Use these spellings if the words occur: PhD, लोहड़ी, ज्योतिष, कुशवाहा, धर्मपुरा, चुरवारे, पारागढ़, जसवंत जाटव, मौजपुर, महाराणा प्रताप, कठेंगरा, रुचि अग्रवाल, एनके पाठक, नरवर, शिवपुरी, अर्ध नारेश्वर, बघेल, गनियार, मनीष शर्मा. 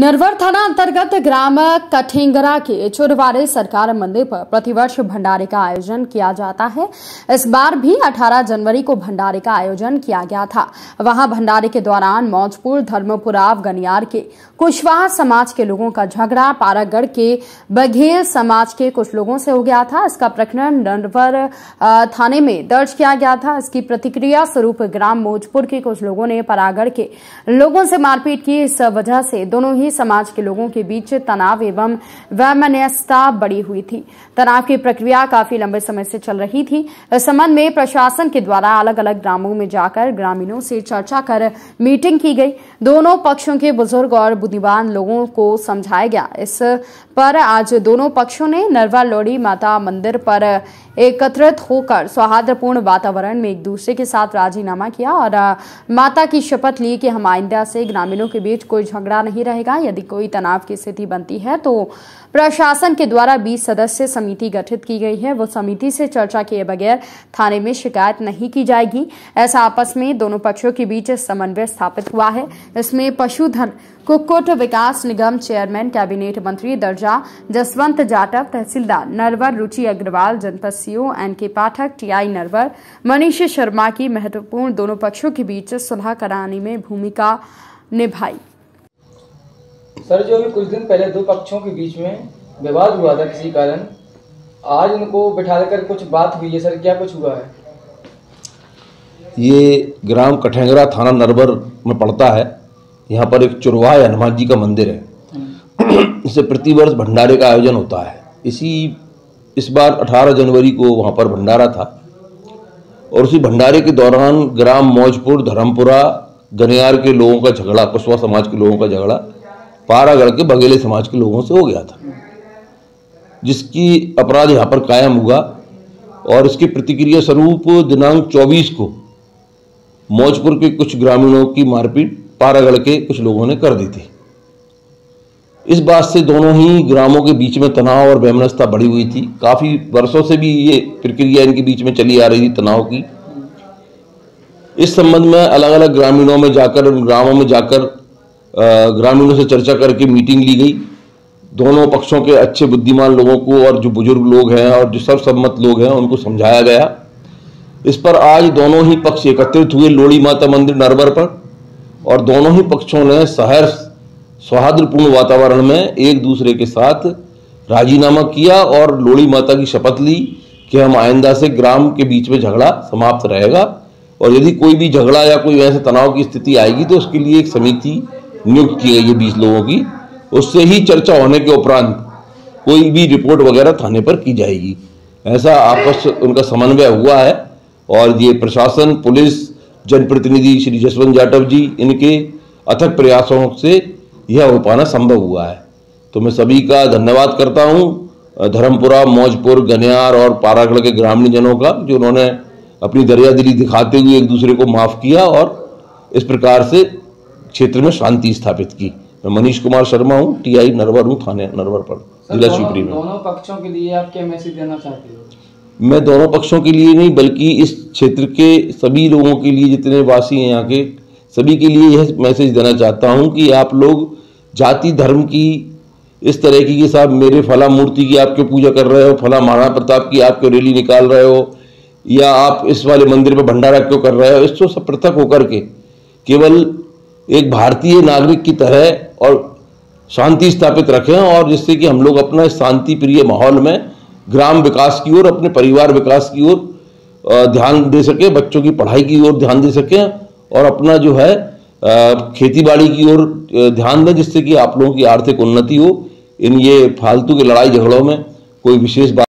नरवर थाना अंतर्गत ग्राम कठेंगरा के चुरवारे सरकार मंदिर पर प्रतिवर्ष भंडारे का आयोजन किया जाता है। इस बार भी 18 जनवरी को भंडारे का आयोजन किया गया था। वहां भंडारे के दौरान मौजपुर, धर्मपुरा, गनियार के कुशवाहा समाज के लोगों का झगड़ा पारागढ़ के बघेल समाज के कुछ लोगों से हो गया था। इसका प्रकरण नरवर थाने में दर्ज किया गया था। इसकी प्रतिक्रिया स्वरूप ग्राम मौजपुर के कुछ लोगों ने पारागढ़ के लोगों से मारपीट की। इस वजह से दोनों ही समाज के लोगों के बीच तनाव एवं वैमनस्यता बढ़ी हुई थी। तनाव की प्रक्रिया काफी लंबे समय से चल रही थी। इस संबंध में प्रशासन के द्वारा अलग अलग ग्रामों में जाकर ग्रामीणों से चर्चा कर मीटिंग की गई। दोनों पक्षों के बुजुर्ग और बुद्धिमान लोगों को समझाया गया। इस पर आज दोनों पक्षों ने नरवा लोहड़ी माता मंदिर पर एकत्रित होकर सौहार्दपूर्ण वातावरण में एक दूसरे के साथ राजीनामा किया और माता की शपथ ली कि हम आइंदा से ग्रामीणों के बीच कोई झगड़ा नहीं रहेगा। यदि कोई तनाव की स्थिति बनती है तो प्रशासन के द्वारा 20 सदस्य समिति गठित की गई है। वो समिति से चर्चा किए बगैर थाने में शिकायत नहीं की जाएगी। ऐसा आपस में दोनों पक्षों के बीच समन्वय स्थापित हुआ है। इसमें पशुधन कुक्कुट विकास निगम चेयरमैन कैबिनेट मंत्री दर्जा जसवंत जाटव, तहसीलदार नरवर रुचि अग्रवाल, जनपद CO एनके पाठक, TI नरवर मनीष शर्मा की महत्वपूर्ण दोनों पक्षों के बीच सुलह कराने में भूमिका निभाई। सर, जो अभी कुछ दिन पहले दो पक्षों के बीच में विवाद हुआ था किसी कारण, आज उनको बिठाकर कुछ बात हुई है। सर, क्या कुछ हुआ है? ये ग्राम कठेंगरा थाना नरवर में पड़ता है। यहाँ पर एक चुरवाहा हनुमान जी का मंदिर है। इसे प्रतिवर्ष भंडारे का आयोजन होता है। इस बार 18 जनवरी को वहाँ पर भंडारा था और उसी भंडारे के दौरान ग्राम मौजपुर, धर्मपुरा, गनियार के लोगों का झगड़ा, कुशवा समाज के लोगों का झगड़ा पारागढ़ के बघेले समाज के लोगों से हो गया था, जिसकी अपराध यहाँ पर कायम हुआ। और इसके प्रतिक्रिया स्वरूप दिनांक 24 को मौजपुर के कुछ ग्रामीणों की मारपीट पारागढ़ के कुछ लोगों ने कर दी थी। इस बात से दोनों ही ग्रामों के बीच में तनाव और वैमनस्यता बढ़ी हुई थी। काफ़ी वर्षों से भी ये प्रक्रिया इनके बीच में चली आ रही थी तनाव की। इस संबंध में अलग अलग ग्रामीणों में जाकर, उन ग्रामों में जाकर ग्रामीणों से चर्चा करके मीटिंग ली गई। दोनों पक्षों के अच्छे बुद्धिमान लोगों को और जो बुजुर्ग लोग हैं और जो सर्वसम्मत लोग हैं उनको समझाया गया। इस पर आज दोनों ही पक्ष एकत्रित हुए लोहड़ी माता मंदिर नरवर पर और दोनों ही पक्षों ने सहर्ष सौहार्दपूर्ण वातावरण में एक दूसरे के साथ राजीनामा किया और लोहड़ी माता की शपथ ली कि हम आइंदा से ग्राम के बीच में झगड़ा समाप्त रहेगा और यदि कोई भी झगड़ा या कोई ऐसे तनाव की स्थिति आएगी तो उसके लिए एक समिति नियुक्त की गई है 20 लोगों की। उससे ही चर्चा होने के उपरांत कोई भी रिपोर्ट वगैरह थाने पर की जाएगी। ऐसा आपस उनका समन्वय हुआ है। और ये प्रशासन, पुलिस, जनप्रतिनिधि श्री जसवंत जाटव जी, इनके अथक प्रयासों से यह हो पाना संभव हुआ है। तो मैं सभी का धन्यवाद करता हूँ, धर्मपुरा, मौजपुर, गनियार और पारागढ़ के ग्रामीण जनों का, जो उन्होंने अपनी दरियादिली दिखाते हुए एक दूसरे को माफ़ किया और इस प्रकार से क्षेत्र में शांति स्थापित की। मैं मनीष कुमार शर्मा हूँ, टीआई नरवर हूँ, थाने नरवर पर, जिला शिवपुरी में। दोनों पक्षों के लिए आप क्या मैसेज देना चाहते हो? मैं दोनों पक्षों के लिए नहीं बल्कि इस क्षेत्र के सभी लोगों के लिए, जितने वासी हैं यहाँ के, सभी के लिए यह मैसेज देना चाहता हूँ कि आप लोग जाति धर्म की इस तरह की कि साहब मेरे फला मूर्ति की आप क्यों पूजा कर रहे हो, फला महाराणा प्रताप की आप क्यों रैली निकाल रहे हो, या आप इस वाले मंदिर पर भंडारा क्यों कर रहे हो, इसको सब पृथक होकर के केवल एक भारतीय नागरिक की तरह और शांति स्थापित रखें, और जिससे कि हम लोग अपना शांति प्रिय माहौल में ग्राम विकास की ओर, अपने परिवार विकास की ओर ध्यान दे सकें, बच्चों की पढ़ाई की ओर ध्यान दे सकें और अपना जो है खेतीबाड़ी की ओर ध्यान दें, जिससे कि आप लोगों की आर्थिक उन्नति हो। इन ये फालतू के लड़ाई झगड़ों में कोई विशेष बात